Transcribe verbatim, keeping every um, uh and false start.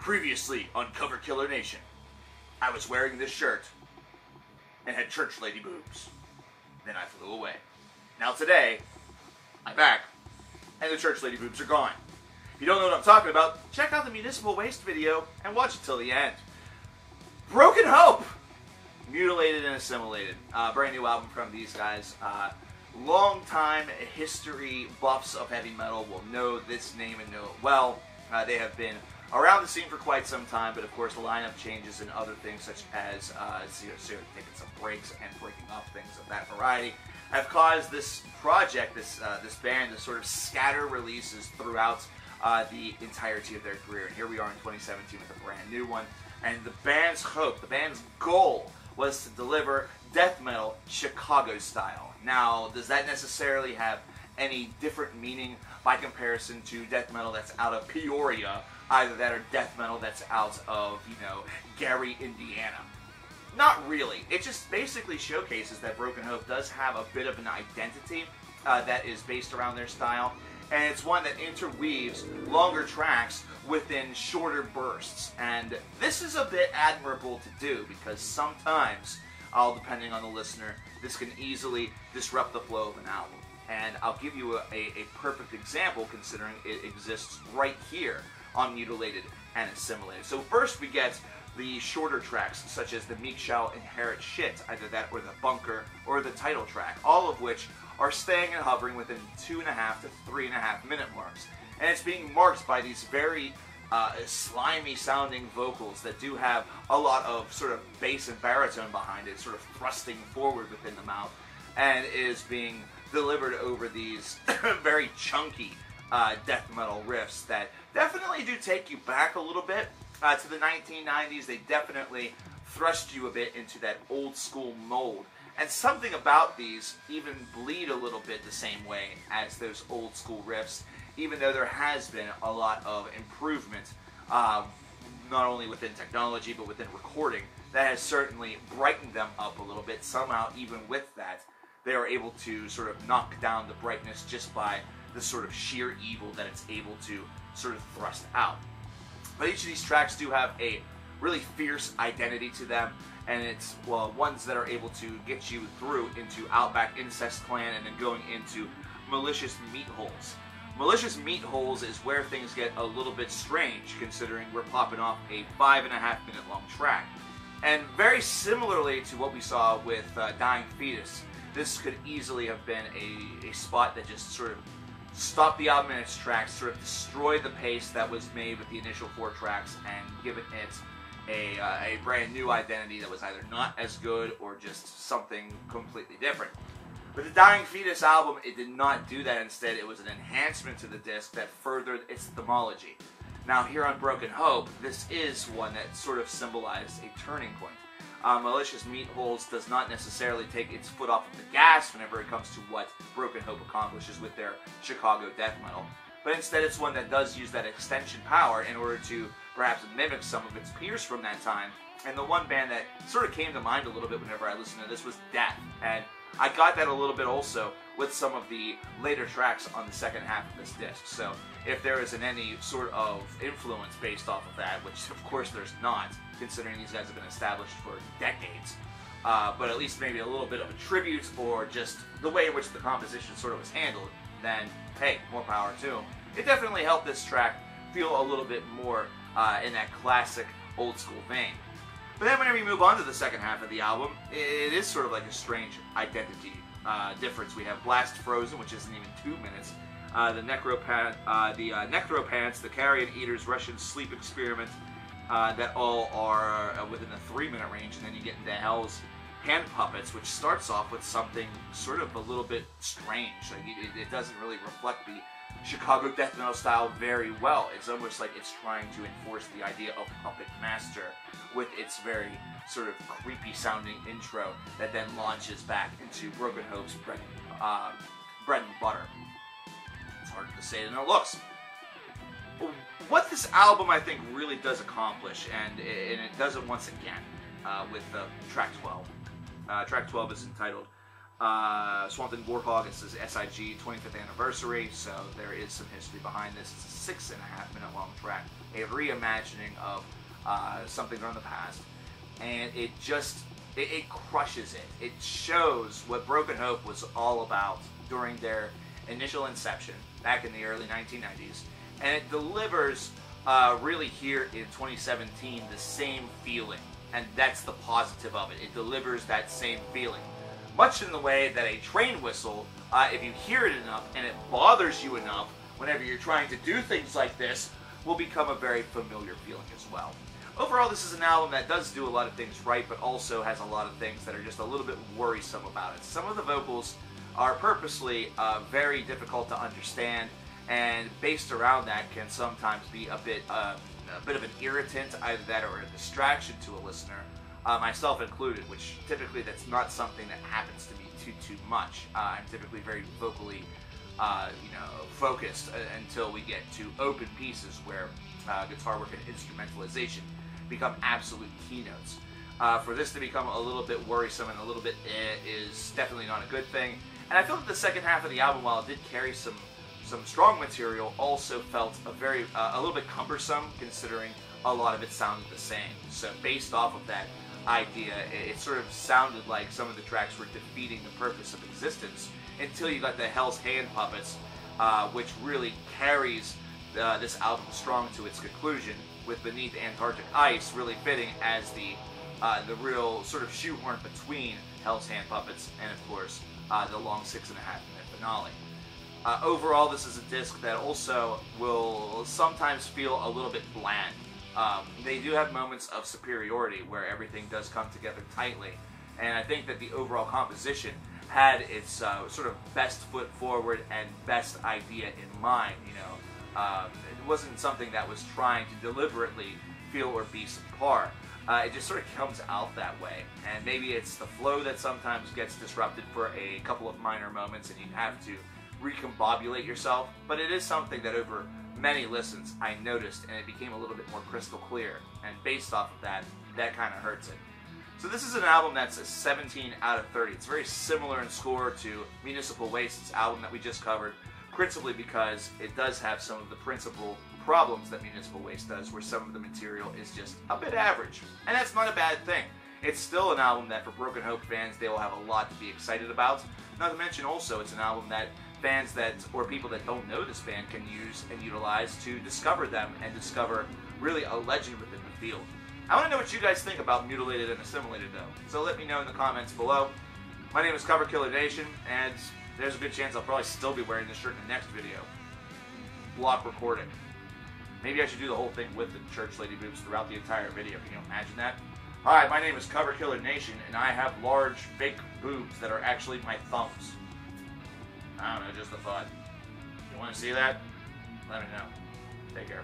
Previously on Cover Killer Nation, I was wearing this shirt and had church lady boobs. Then I flew away. Now today, I'm back and the church lady boobs are gone. If you don't know what I'm talking about, check out the Municipal Waste video and watch it till the end. Broken Hope! Mutilated and Assimilated. Uh, brand new album from these guys. Uh, long time history buffs of heavy metal will know this name and know it well. Uh, they have been around the scene for quite some time, but of course the lineup changes and other things such as uh, taking some breaks and breaking up, things of that variety, have caused this project, this uh, this band, to sort of scatter releases throughout uh, the entirety of their career. And here we are in twenty seventeen with a brand new one. And the band's hope, the band's goal, was to deliver death metal Chicago style. Now, does that necessarily have any different meaning by comparison to death metal that's out of Peoria? Either that or death metal that's out of, you know, Gary, Indiana. Not really. It just basically showcases that Broken Hope does have a bit of an identity uh, that is based around their style, and it's one that interweaves longer tracks within shorter bursts. And this is a bit admirable to do, because sometimes, all depending on the listener, this can easily disrupt the flow of an album. And I'll give you a, a, a perfect example, considering it exists right here on Mutilated and Assimilated. So first we get the shorter tracks, such as The Meek Shall Inherit Shit, either that or The Bunker or the title track, all of which are staying and hovering within two and a half to three and a half minute marks. And it's being marked by these very uh, slimy sounding vocals that do have a lot of sort of bass and baritone behind it, sort of thrusting forward within the mouth, and is being delivered over these very chunky uh, death metal riffs that definitely do take you back a little bit uh, to the nineteen nineties. They definitely thrust you a bit into that old school mold. And something about these even bleed a little bit the same way as those old school riffs, even though there has been a lot of improvement, uh, not only within technology, but within recording, that has certainly brightened them up a little bit. Somehow, even with that, they are able to sort of knock down the brightness just by the sort of sheer evil that it's able to sort of thrust out. But each of these tracks do have a really fierce identity to them, and it's, well, ones that are able to get you through into Outback Incest Clan and then going into Malicious Meat Holes. Malicious Meat Holes is where things get a little bit strange, considering we're popping off a five and a half minute long track. And very similarly to what we saw with uh, Dying Fetus, this could easily have been a, a spot that just sort of stopped the album in its tracks, sort of destroyed the pace that was made with the initial four tracks, and given it a, uh, a brand new identity that was either not as good or just something completely different. With the Dying Fetus album, it did not do that. Instead, it was an enhancement to the disc that furthered its demology. Now, here on Broken Hope, this is one that sort of symbolized a turning point. Uh, Malicious Meat Holes does not necessarily take its foot off of the gas whenever it comes to what Broken Hope accomplishes with their Chicago death metal, but instead it's one that does use that extension power in order to perhaps mimic some of its peers from that time. And the one band that sort of came to mind a little bit whenever I listened to this was Death, and I got that a little bit also with some of the later tracks on the second half of this disc. So if there isn't any sort of influence based off of that, which of course there's not, considering these guys have been established for decades, uh, but at least maybe a little bit of a tribute or just the way in which the composition sort of was handled, then hey, more power to them. It definitely helped this track feel a little bit more uh, in that classic old school vein. But then whenever you move on to the second half of the album, it is sort of like a strange identity uh, difference. We have Blast Frozen, which isn't even two minutes, uh, the, Necropan uh, the uh, Necropants, the Carrion Eaters, Russian Sleep Experiment, uh, that all are uh, within the three minute range, and then you get into Hell's Hand Puppets, which starts off with something sort of a little bit strange. Like it, it doesn't really reflect the Chicago death metal style very well. It's almost like it's trying to enforce the idea of Puppet Master with its very sort of creepy sounding intro that then launches back into Broken Hope's bread, uh, bread and butter. It's harder to say than it looks. What this album, I think, really does accomplish, and it, and it does it once again uh, with uh, track twelve. Uh, track twelve is entitled Uh, Swamp Thing Warhog, it says S I G twenty-fifth anniversary, so there is some history behind this. It's a six and a half minute long track, a reimagining of uh, something from the past, and it just it, it crushes it. It shows what Broken Hope was all about during their initial inception back in the early nineteen nineties, and it delivers uh, really here in twenty seventeen the same feeling, and that's the positive of it. It delivers that same feeling. Much in the way that a train whistle, uh, if you hear it enough and it bothers you enough whenever you're trying to do things like this, will become a very familiar feeling as well. Overall, this is an album that does do a lot of things right, but also has a lot of things that are just a little bit worrisome about it. Some of the vocals are purposely uh, very difficult to understand, and based around that can sometimes be a bit, uh, a bit of an irritant, either that or a distraction to a listener. Uh, myself included, which typically that's not something that happens to me too too much. Uh, I'm typically very vocally, uh, you know, focused uh, until we get to open pieces where uh, guitar work and instrumentalization become absolute keynotes. Uh, for this to become a little bit worrisome and a little bit eh, is definitely not a good thing. And I feel that the second half of the album, while it did carry some some strong material, also felt a very uh, a little bit cumbersome, considering a lot of it sounded the same. So based off of that idea, it sort of sounded like some of the tracks were defeating the purpose of existence until you got the Hell's Hand Puppets, uh, which really carries uh, this album strong to its conclusion, with Beneath Antarctic Ice really fitting as the uh, the real sort of shoehorn between Hell's Hand Puppets and, of course, uh, the long six and a half minute finale. Uh, overall, this is a disc that also will sometimes feel a little bit bland. Um, they do have moments of superiority where everything does come together tightly, and I think that the overall composition had its uh, sort of best foot forward and best idea in mind. You know, um, it wasn't something that was trying to deliberately feel or be subpar. Uh, it just sort of comes out that way, and maybe it's the flow that sometimes gets disrupted for a couple of minor moments, and you have to recombobulate yourself. But it is something that over many listens I noticed, and it became a little bit more crystal clear, and based off of that, that kind of hurts it. So this is an album that's a seventeen out of thirty. It's very similar in score to Municipal Waste's album that we just covered, principally because it does have some of the principal problems that Municipal Waste does, where some of the material is just a bit average, and that's not a bad thing. It's still an album that for Broken Hope fans, they will have a lot to be excited about. Not to mention also, it's an album that fans that, or people that don't know this band, can use and utilize to discover them and discover really a legend within the field. I want to know what you guys think about Mutilated and Assimilated though, so let me know in the comments below. My name is Cover Killer Nation, and there's a good chance I'll probably still be wearing this shirt in the next video. Block recording. Maybe I should do the whole thing with the church lady boobs throughout the entire video, can you imagine that? Alright, my name is Cover Killer Nation, and I have large, fake boobs that are actually my thumbs. I don't know, just a thought. You want to see that? Let me know. Take care.